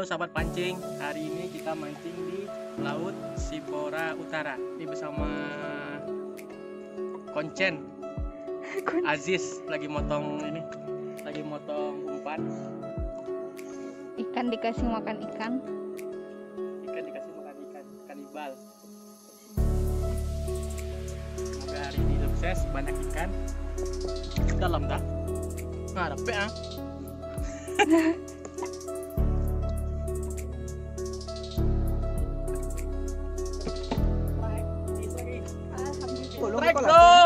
Halo sahabat pancing, hari ini kita mancing di Laut Sipora Utara. Ini bersama Konchen. Aziz lagi motong ini, lagi motong umpan. Ikan dikasih makan ikan. Ikan dikasih makan ikan, kanibal. Semoga hari ini sukses, banyak ikan. Dalam dah. Ngarep ya. Strike bro.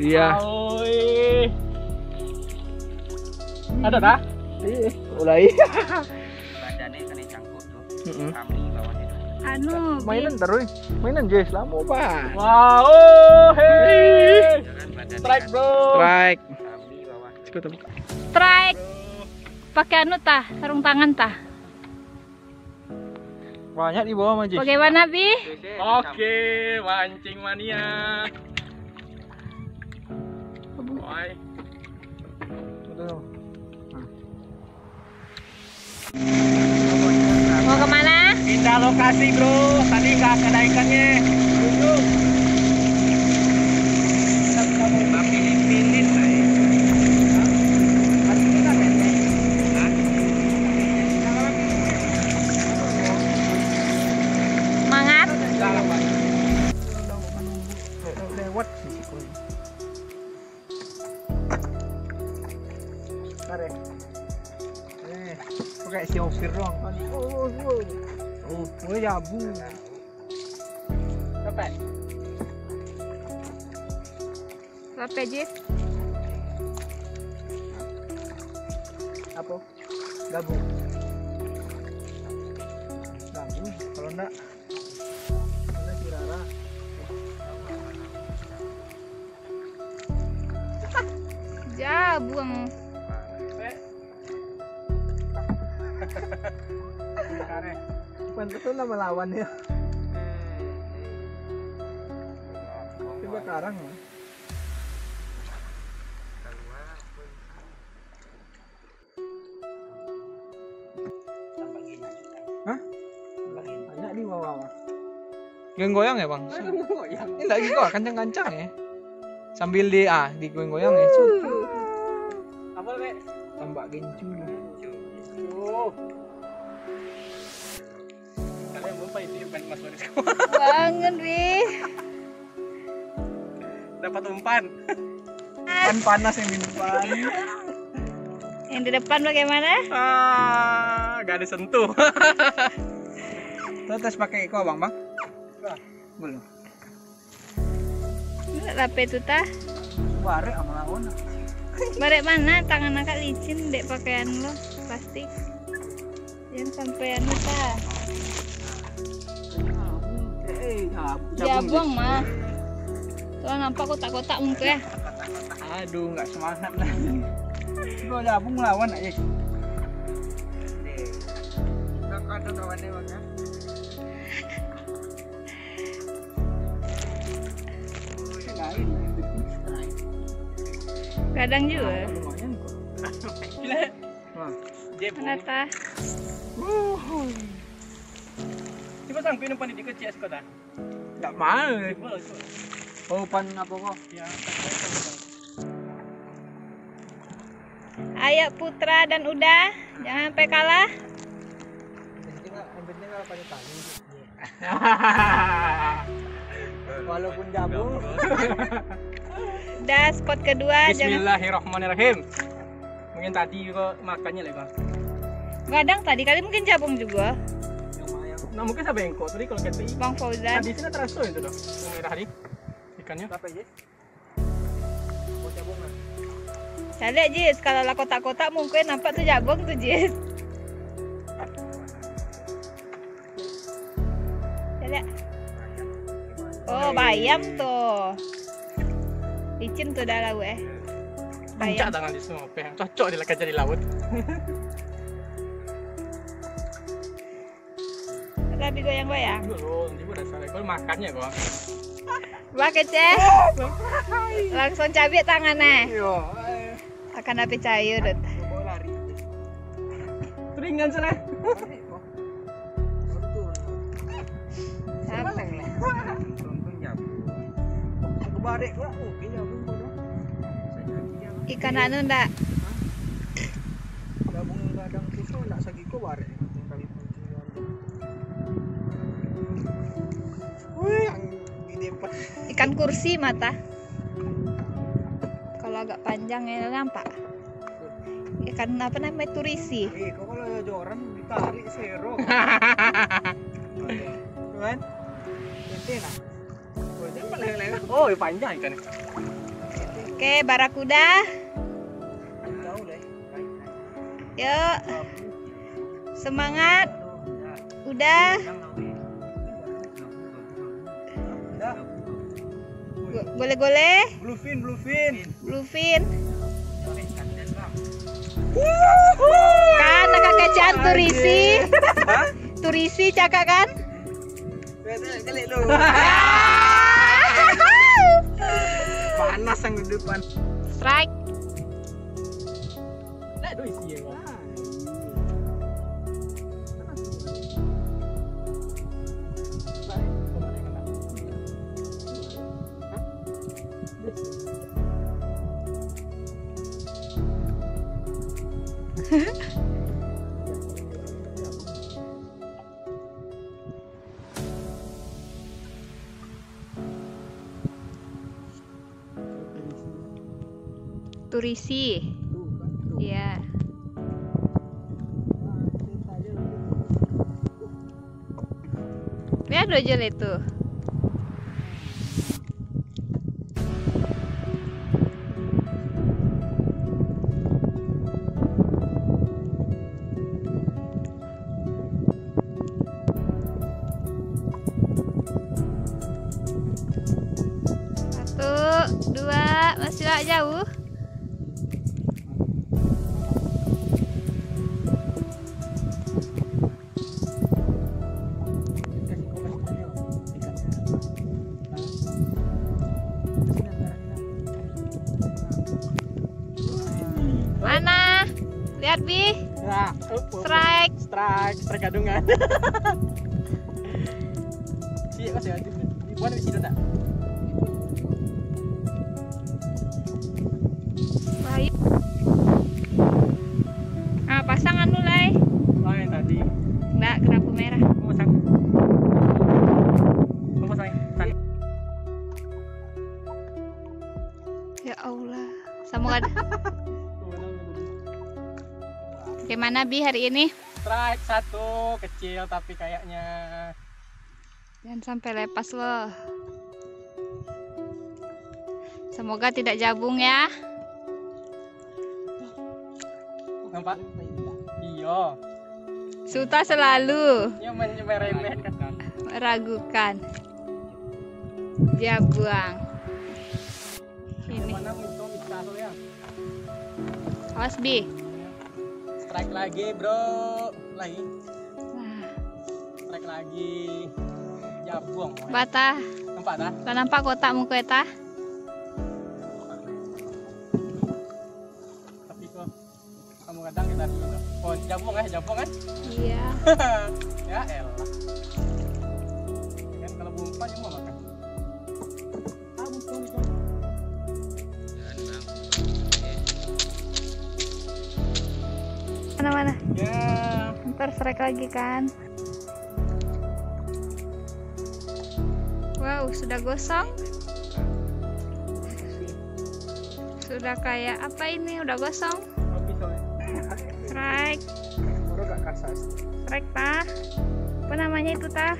Iya. Ada dah? Iya. Mulai. Badannya kena cangkut tuh. Kami bawah itu. Anu. Mainan terus. Mainan Jess lamu pak. Wow. Hey. Strike bro. Strike. Kami bawah. Kita buka. Strike. Pakai anu tah, sarung tangan tah. Banyak di bawah mancing. Bagaimana Bi? Oke, mancing mania. Woi. Mau kemana? Kita lokasi bro. Tadi nggak ada ikannya. Pakai siopir doang. Oh, gue jabu. Capek Jis. Apa? Gabung. Gabung. Kalau enggak, ada sirara. Cepat. Jabu ang. Karena bentuk tuh nama lawannya. Coba karang ya. Hah? Banyak di bawah. Goyang-goyang ya bang? Goyang. Ini lagi kok kencang-kencang ya. Sambil di goyang-goyang ya. Apa nih? Tambak gencu. Kalian lupa itu event Mas Waris bangun Bi. Dapat umpan. Umpan panas yang minuman. Yang di depan bagaimana? Gak ada sentuh. Tuh tes pakai eko bang bang? Belum. Lape itu tah? Barek sama lawan. Barek mana? Tangan akak licin dek pakaian lo. Plastik yang sampai anu ta jabung mah tuh nampak kotak-kotak mungkin ya. Aduh nggak semangat lah gua jabung lawan aja takut lawannya bang ya kadang juga Anata. Coba sampai umpan di kecil sekota. Enggak mau. Oh, umpan apa kok? Ya. Ayo Putra dan Uda, jangan sampai kalah. Pentingnya kalau pada tani. Walaupun jabung. Udah spot kedua. Bismillahirrahmanirrahim. Mungkin tadi juga makannya lah bang. Gadang tadi kali mungkin jabung juga. Nah mungkin sampai engkau tadi kalau kita Bang Fauzan. Tadi sini terasa itu dong. Yang merah ini ikannya. Apa Jis? Mau jabung lah. Saya lihat Jis kalau lah kotak-kotak mungkin nampak tuh jabung tuh Jis. Saya lihat. Oh bayam tuh. Licin tuh dah laut Pancak tangan di semua peh. Cocok dia kerja di laut. Tapi goyang-goyang. Nanti udah sore kalau makannya kok. Wah keceh. Langsung cabik tangannya. Akan api cair. Dot. Keringan sana. Sampai lah. Ikan anu ndak? Ikan kursi mata. Kalau agak panjang ya nampak. Ikan apa namanya turisi? Kok kalau joran ditarik serong. Kan? Oh, panjang ikan. Oke, barakuda. Yuk. Semangat. Udah. Gole-gole. Bluefin, bluefin. Bluefin. Kan kakak kecil turisi. Hah? Turisi cakak kan? Panas yang di depan. Strike. Nah, do isi ya. Turisi, iya. Lihat dojol itu. Dua, masih agak jauh. Mana? Lihat Bi. Strike. Strike gadungan. Siap masih aktif. Dibuat di sini enggak? Pasangan mulai. Oh, yang tadi. Enggak, kerapu merah. Pasang. Pasang. Ya Allah, semoga. Gimana Bi hari ini? Strike satu, kecil tapi kayaknya. Jangan sampai lepas loh. Semoga tidak jabung ya. Nampak? Iya. Suta selalu meragukan. Dia buang. Ini. Awas Bi. Strike lagi bro. Lagi. Strike lagi. Ya buang. Bata. Nampak tak? Tak nampak kotak muka eta. Kadang kita dulu. Oh, jabung ya, jabung kan? Iya. Ya elah. Kan kalau bumpa cuma makan. Ah, bumpa itu. Dan Bang. Mana-mana? Ya, ntar strike lagi kan. Wow, sudah gosong. Sudah kayak apa ini? Udah gosong. Strike. Strike tah. Apa namanya itu tah?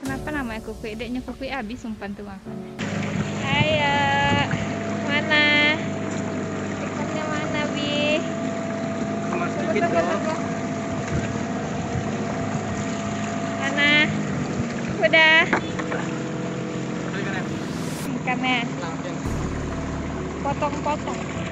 Kenapa namanya kuku? Deknya kuku habis umpan tuh makannya. Ayo, mana? Ikannya mana Bi? Mana? Udah. Ikannya. Potong-potong.